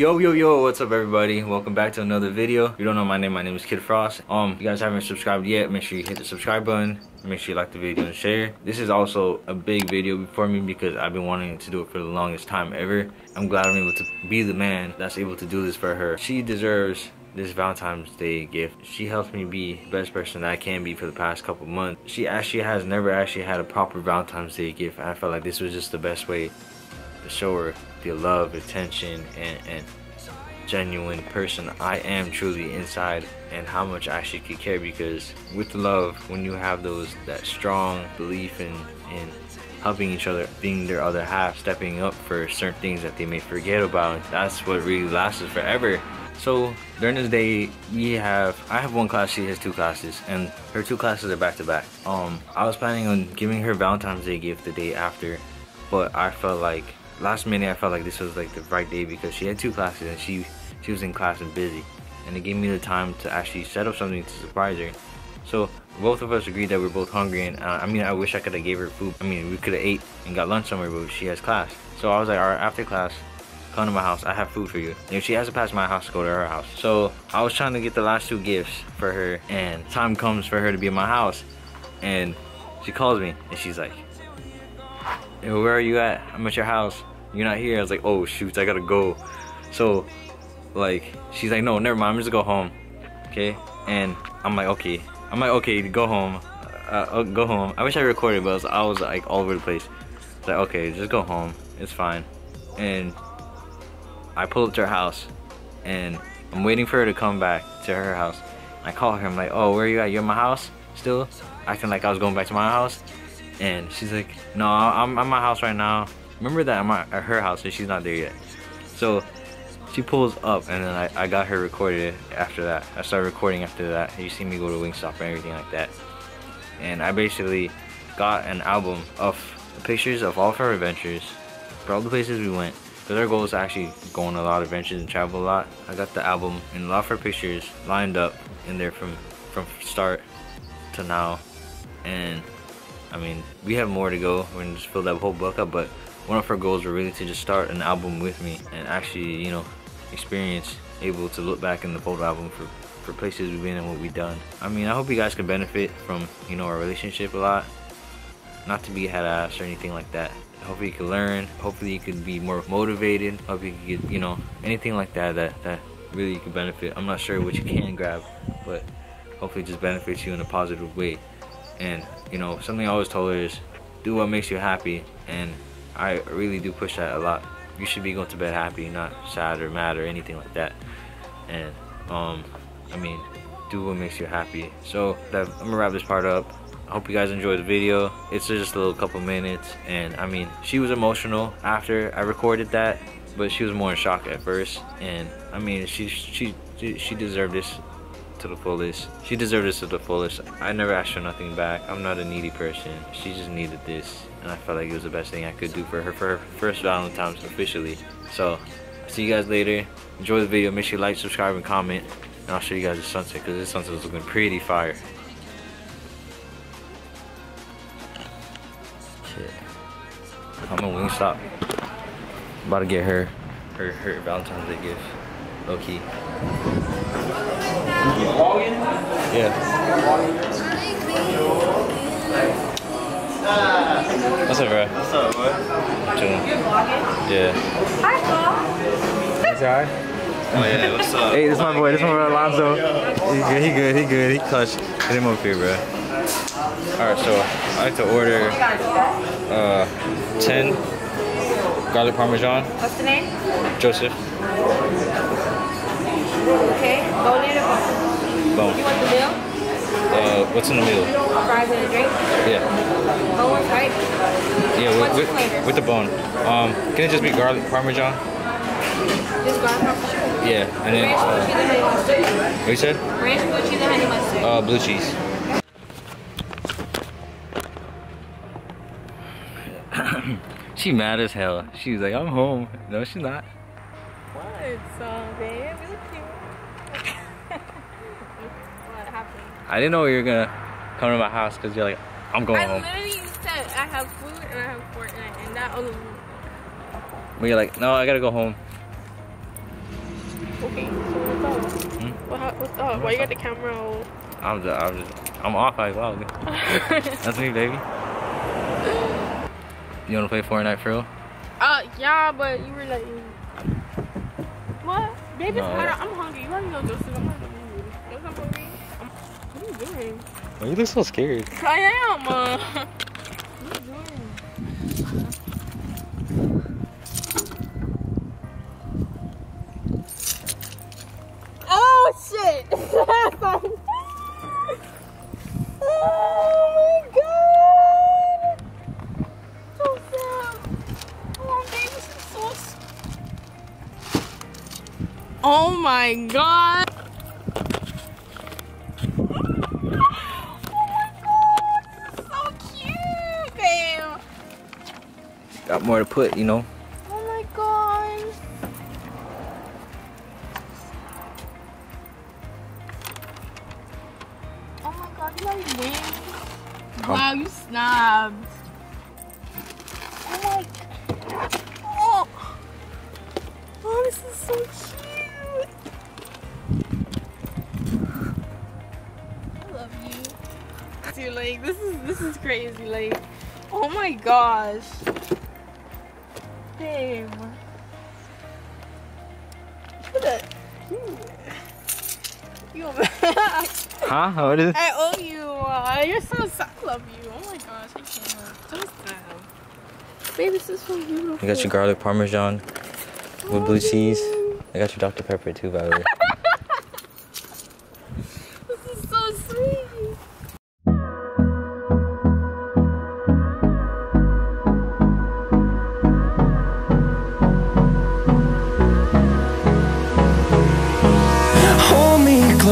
Yo, yo, yo, what's up everybody? Welcome back to another video. If you don't know my name is Kid Frost. If you guys haven't subscribed yet, make sure you hit the subscribe button. Make sure you like the video and share. This is also a big video for me because I've been wanting to do it for the longest time ever. I'm glad I'm able to be the man that's able to do this for her. She deserves this Valentine's Day gift. She helped me be the best person that I can be for the past couple months. She actually has never actually had a proper Valentine's Day gift. I felt like this was just the best way to show her the love, attention, and genuine person I am truly inside, and how much I actually could care. Because with love, when you have that strong belief in helping each other, being their other half, stepping up for certain things that they may forget about, that's what really lasts forever. So during this day, I have one class, she has two classes, and her two classes are back to back. I was planning on giving her Valentine's Day gift the day after, but I felt like last minute, I felt like this was like the right day because she had two classes and she was in class and busy, and it gave me the time to actually set up something to surprise her. So both of us agreed that we're both hungry, and I mean, I wish I could have gave her food. I mean, we could have ate and got lunch somewhere, but she has class. So I was like, all right, after class, come to my house, I have food for you. And if she has to pass my house, go to her house. So I was trying to get the last two gifts for her, and time comes for her to be in my house, and she calls me and she's like, hey, where are you at? I'm at your house. You're not here. I was like, oh shoot, I gotta go. So like, she's like, no, never mind, I'm just gonna go home. Okay? And I'm like okay, go home. Go home. I wish I recorded, but I was like all over the place. I was like, okay, just go home, it's fine. And I pull up to her house, and I'm waiting for her to come back to her house. I call her, I'm like, oh, where are you at? You're at my house still? Acting like I was going back to my house. And she's like, no, I'm at my house right now. Remember that I'm at her house and she's not there yet. So she pulls up, and then I got her recorded after that. I started recording after that. You see me go to Wingstop and everything like that. And I basically got an album of pictures of all of our adventures for all the places we went. Because our goal is actually go on a lot of adventures and travel a lot. I got the album and a lot of her pictures lined up in there from start to now. And I mean, we have more to go. We're gonna just fill that whole book up, but one of her goals were really to just start an album with me and actually, you know, able to look back in the photo album for places we've been and what we've done. I mean, I hope you guys can benefit from, you know, our relationship a lot. Not to be a head-ass or anything like that. Hopefully you can learn. Hopefully you could be more motivated. Hopefully you could get, you know, anything like that really you could benefit. I'm not sure what you can grab, but hopefully it just benefits you in a positive way. And, you know, something I always told her is do what makes you happy, and I really do push that a lot. You should be going to bed happy, not sad or mad or anything like that. And I mean, do what makes you happy. So I'm gonna wrap this part up. I hope you guys enjoyed the video. It's just a little couple minutes, and I mean, she was emotional after I recorded that, but she was more in shock at first. And I mean, she deserved this to the fullest. She deserved this to the fullest. I never asked her nothing back. I'm not a needy person. She just needed this, and I felt like it was the best thing I could do for her first Valentine's officially. So see you guys later. Enjoy the video. Make sure you like, subscribe, and comment, and I'll show you guys the sunset, because this sunset is looking pretty fire. Shit, I'm at Wingstop, about to get her Valentine's Day gift, low key. Yeah. What's up, bro? What's up, boy? Chillin'. You vlogging? Yeah. Hi, Paul. That's alright. Oh, yeah, what's up? Hey, this is my boy. This is my boy, Alonzo. He good. He clutch. Get him up here, bro. Alright, so I like to order 10 garlic parmesan. What's the name? Joseph. Okay, bone or bone? Bone. You want the meal? What's in the meal? Fries and a drink? Yeah. Bone, right? Yeah, with the bone. Can it just be garlic parmesan? Just garlic parmesan? Yeah, and then... ranch, blue cheese, and honey mustard. What you said? Ranch, blue cheese, and honey mustard. Blue cheese. She mad as hell. She's like, I'm home. No, she's not. What? So, babe, we look cute. I didn't know you were gonna come to my house because you're like, I'm going home. I literally said I have food and I have Fortnite and that all. But you're like, no, I gotta go home. Okay, so what's up? Hmm? What's up? Why you got the camera all... I'm off like wow. That's me, baby. You wanna play Fortnite for real? Yeah, but you were like... What? Baby, no. I'm hungry. You already know Joseph. I'm hungry. What are you doing? Why you look so scared? I am. What are you doing? Oh shit! Oh my god! So sad. Oh baby, she's so. Oh my god! Got more to put, you know. Oh my gosh. Oh my god, you got your wings. Oh. Wow, you snobbed. Oh my god. Oh. Oh, this is so cute. I love you. Dude, like this is crazy, like oh my gosh. Babe. You huh? What is it? I owe you. You're so sad. I love you. Oh my gosh, I can't. So sad. Baby, this is so beautiful. I got your garlic parmesan with blue cheese. I got your Dr. Pepper too, by the way. This is so sweet.